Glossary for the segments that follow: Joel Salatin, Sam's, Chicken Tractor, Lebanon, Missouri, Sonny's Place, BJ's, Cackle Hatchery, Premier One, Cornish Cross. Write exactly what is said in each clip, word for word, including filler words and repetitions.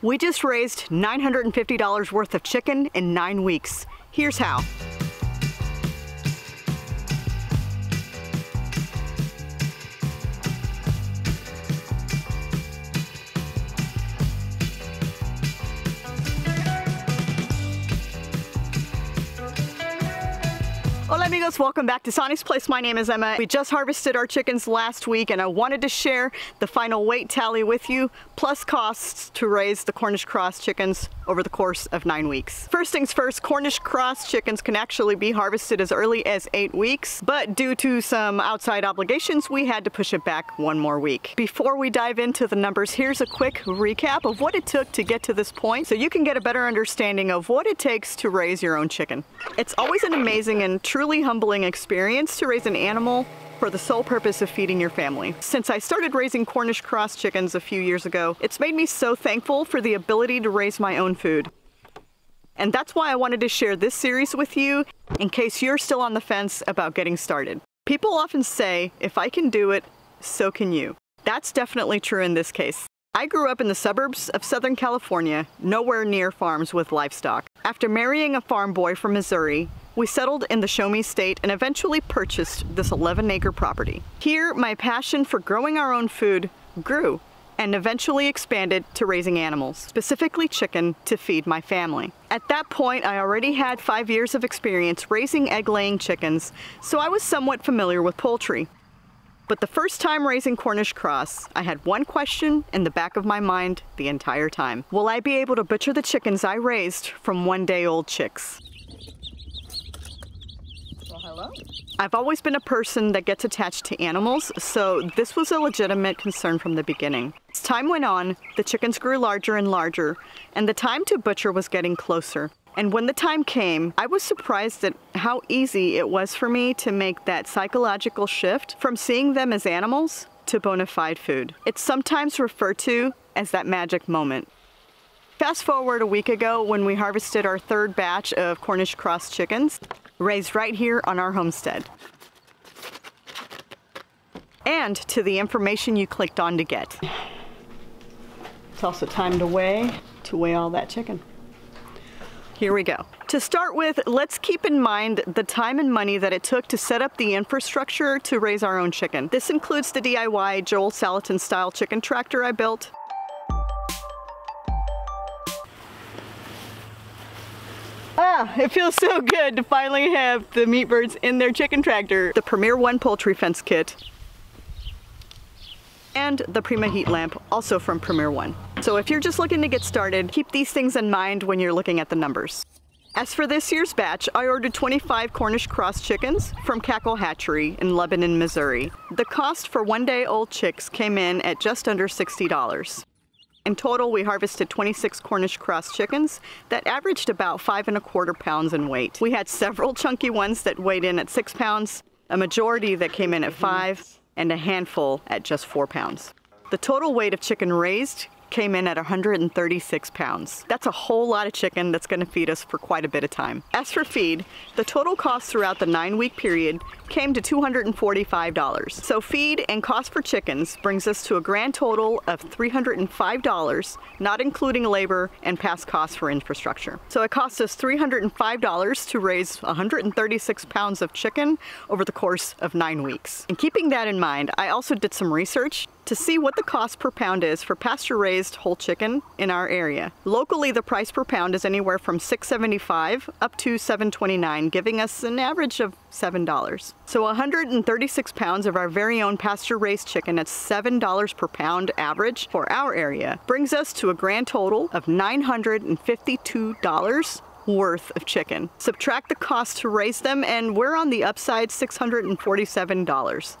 We just raised nine hundred fifty dollars worth of chicken in nine weeks. Here's how. Hola amigos, welcome back to Sonny's Place. My name is Emma. We just harvested our chickens last week and I wanted to share the final weight tally with you, plus costs to raise the Cornish Cross chickens over the course of nine weeks. First things first, Cornish Cross chickens can actually be harvested as early as eight weeks, but due to some outside obligations, we had to push it back one more week. Before we dive into the numbers, here's a quick recap of what it took to get to this point so you can get a better understanding of what it takes to raise your own chicken. It's always an amazing and true truly humbling experience to raise an animal for the sole purpose of feeding your family. Since I started raising Cornish Cross chickens a few years ago, it's made me so thankful for the ability to raise my own food. And that's why I wanted to share this series with you in case you're still on the fence about getting started. People often say, if I can do it, so can you. That's definitely true in this case. I grew up in the suburbs of Southern California, nowhere near farms with livestock. After marrying a farm boy from Missouri, we settled in the Show Me State and eventually purchased this eleven acre property. Here, my passion for growing our own food grew and eventually expanded to raising animals, specifically chicken, to feed my family. At that point, I already had five years of experience raising egg-laying chickens, so I was somewhat familiar with poultry. But the first time raising Cornish Cross, I had one question in the back of my mind the entire time. Will I be able to butcher the chickens I raised from one-day-old chicks? Hello? I've always been a person that gets attached to animals, so this was a legitimate concern from the beginning. As time went on, the chickens grew larger and larger, and the time to butcher was getting closer. And when the time came, I was surprised at how easy it was for me to make that psychological shift from seeing them as animals to bona fide food. It's sometimes referred to as that magic moment. Fast forward a week ago when we harvested our third batch of Cornish Cross chickens, raised right here on our homestead. And to the information you clicked on to get. It's also time to weigh, to weigh all that chicken. Here we go. To start with, let's keep in mind the time and money that it took to set up the infrastructure to raise our own chicken. This includes the D I Y Joel Salatin style chicken tractor I built, Ah, it feels so good to finally have the meat birds in their chicken tractor. The Premier One poultry fence kit and the Prima heat lamp, also from Premier One. So if you're just looking to get started, keep these things in mind when you're looking at the numbers. As for this year's batch, I ordered twenty-five Cornish Cross chickens from Cackle Hatchery in Lebanon, Missouri. The cost for one-day-old chicks came in at just under sixty dollars. In total, we harvested twenty-six Cornish Cross chickens that averaged about five and a quarter pounds in weight. We had several chunky ones that weighed in at six pounds, a majority that came in at five, and a handful at just four pounds. The total weight of chicken raised came in at one hundred thirty-six pounds. That's a whole lot of chicken that's gonna feed us for quite a bit of time. As for feed, the total cost throughout the nine week period came to two hundred forty-five dollars. So feed and cost for chickens brings us to a grand total of three hundred five dollars, not including labor and past costs for infrastructure. So it cost us three hundred five dollars to raise one hundred thirty-six pounds of chicken over the course of nine weeks. And keeping that in mind, I also did some research to see what the cost per pound is for pasture-raised whole chicken in our area. Locally, the price per pound is anywhere from six seventy-five up to seven twenty-nine, giving us an average of seven dollars. So one hundred thirty-six pounds of our very own pasture-raised chicken at seven dollars per pound average for our area brings us to a grand total of nine hundred fifty-two dollars worth of chicken. Subtract the cost to raise them and we're on the upside, six hundred forty-seven dollars.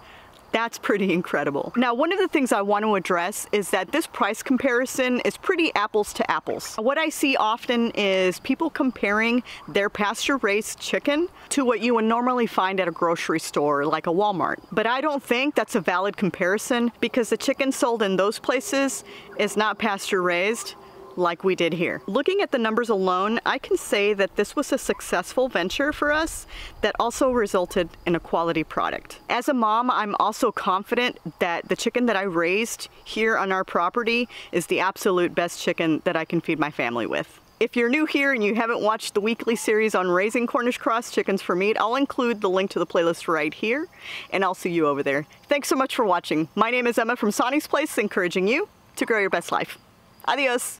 That's pretty incredible. Now, one of the things I want to address is that this price comparison is pretty apples to apples. What I see often is people comparing their pasture-raised chicken to what you would normally find at a grocery store like a Walmart. But I don't think that's a valid comparison because the chicken sold in those places is not pasture-raised, like we did here. Looking at the numbers alone, I can say that this was a successful venture for us that also resulted in a quality product. As a mom, I'm also confident that the chicken that I raised here on our property is the absolute best chicken that I can feed my family with. If you're new here and you haven't watched the weekly series on raising Cornish Cross chickens for meat, I'll include the link to the playlist right here, and I'll see you over there. Thanks so much for watching. My name is Emma from Sonny's Place, encouraging you to grow your best life. Adios.